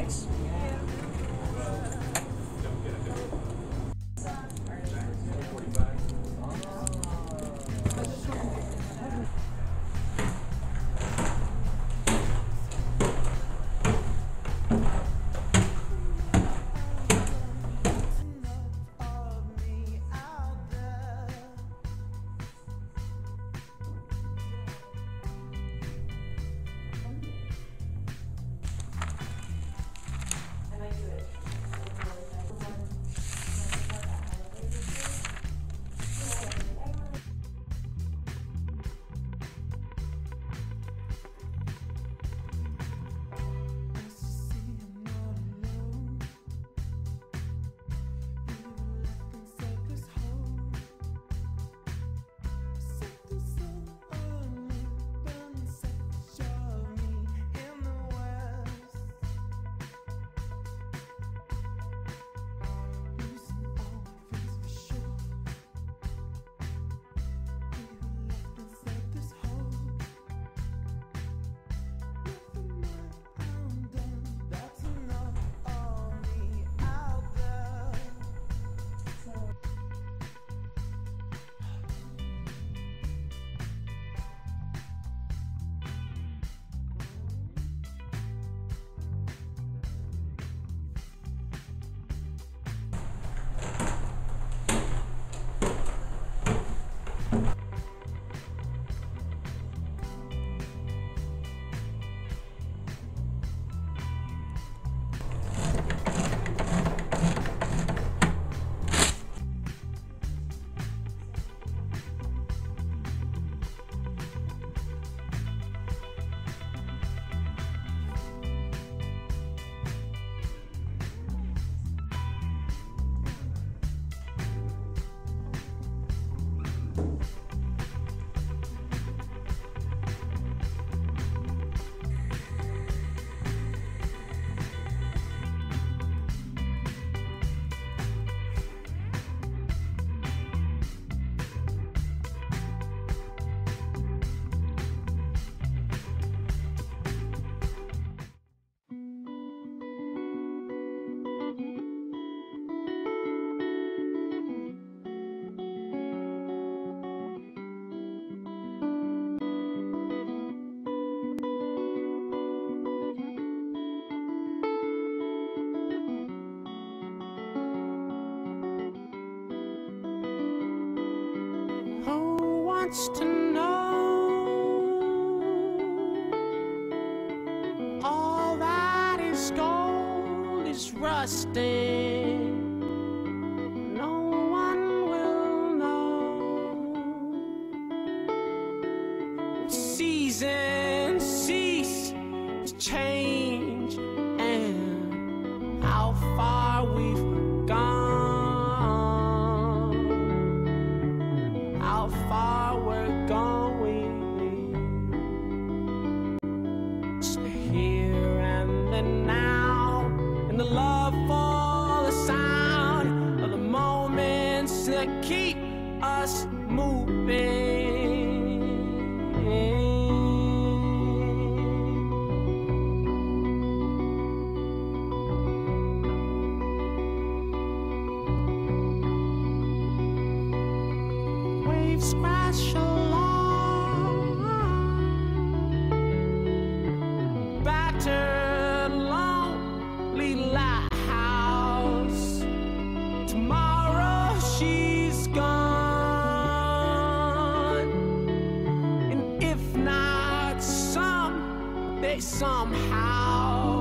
Thanks. To know all that is gold is rusting. No one will know. Seasons cease to change, and how far we've gone. That keep us moving. Waves crash along, battered, lonely lighthouse. Tomorrow she. Somehow